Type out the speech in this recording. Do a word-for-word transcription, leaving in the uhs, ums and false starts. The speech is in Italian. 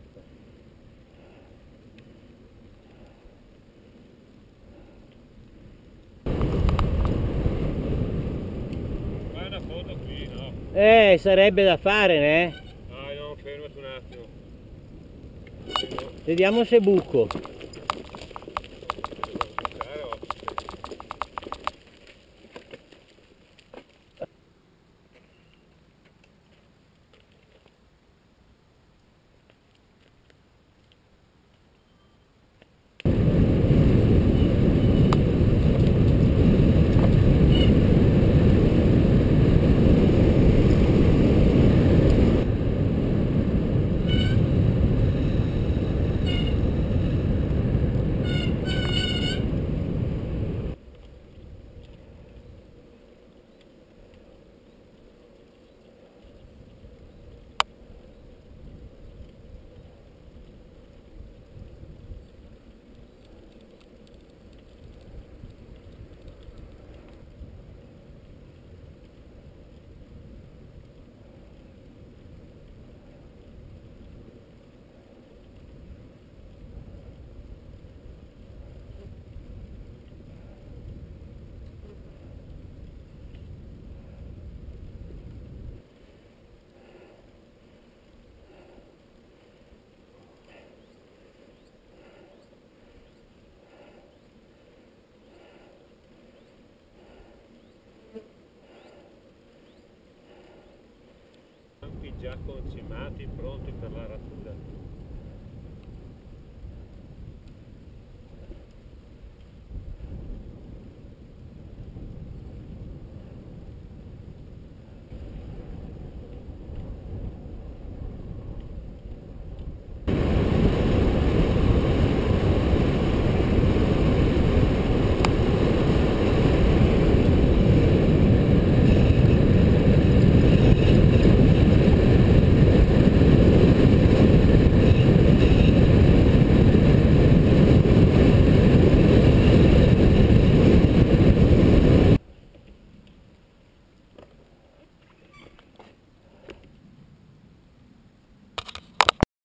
aperto. Fai una foto qui, no? Eh, sarebbe da fare, né? Dai, no, fermati un attimo. Fermo. Vediamo se buco. Già concimati, pronti per la raccolta.